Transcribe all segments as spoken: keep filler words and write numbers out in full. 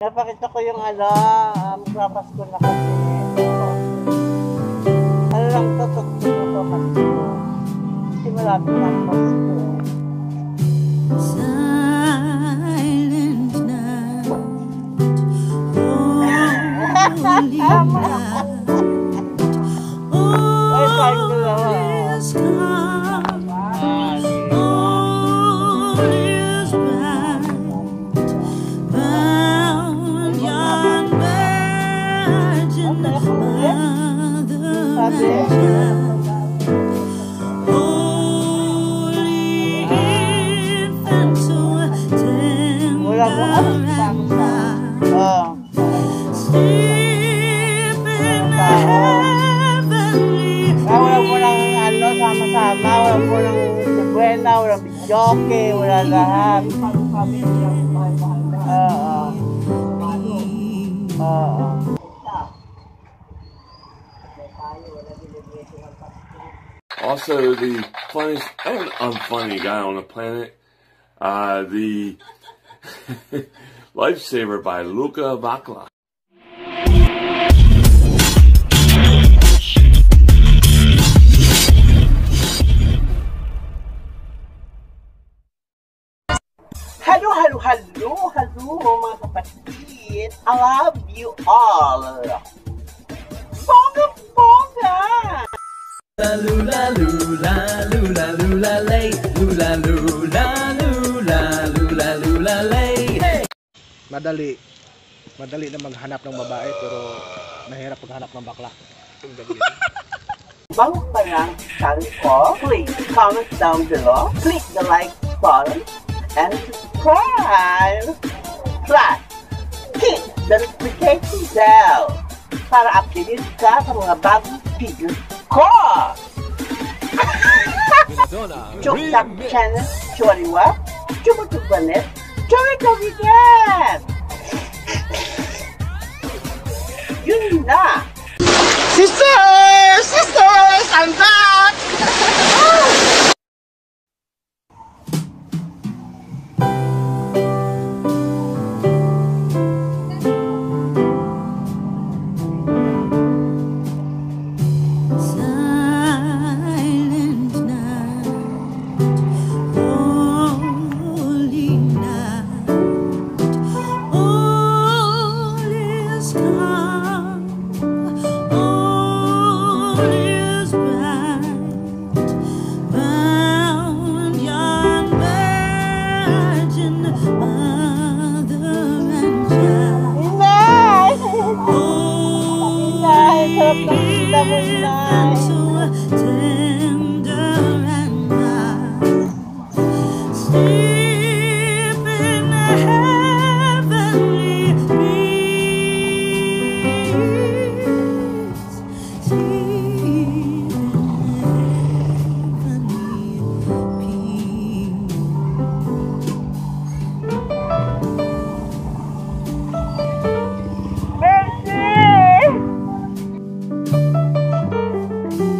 Napakita ko yung ano, um, magpapasko na kasi. Ano lang to, tugtog to kasi. Kasi malapit na ang pasko. Silent night, holy night, all is holy infant, so tender and mild, sleep in heavenly sleep. Wala po lang ano, sama-sama, wala po lang sekwena, wala bijoke, wala lahat. Oo. Oo. Also, the funniest and unfunny guy on the planet, uh, the Lifesaver by Luca Bakla. Hello, hello, hello, hello, mga kapatid. I love you all. Bonga, bonga. La loo la loo la loo la loo la lay loo la loo la loo la loo la loo la lay. Madali, madali na maghanap ng babae pero mahirap maghanap ng bakla. Bago pa lang channel ko, please comment down below, click the like button and subscribe. Plus, hit the notification bell para updated ka sa mga bagong videos. Ko! Choktak channel, choriwa, chumutugbanet, choritawigan! Yun na! Sisters! Sisters! I'm back! Thank you.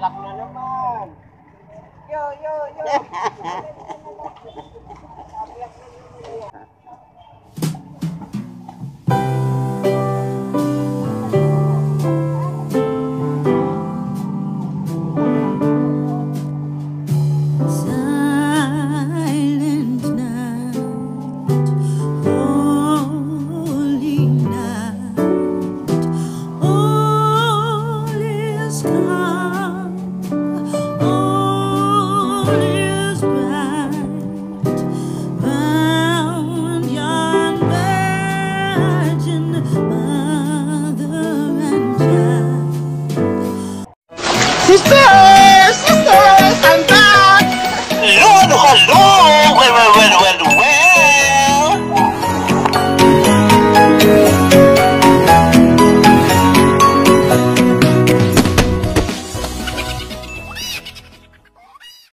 Bakla na naman. Yo, yo, yo. Sister! Sister!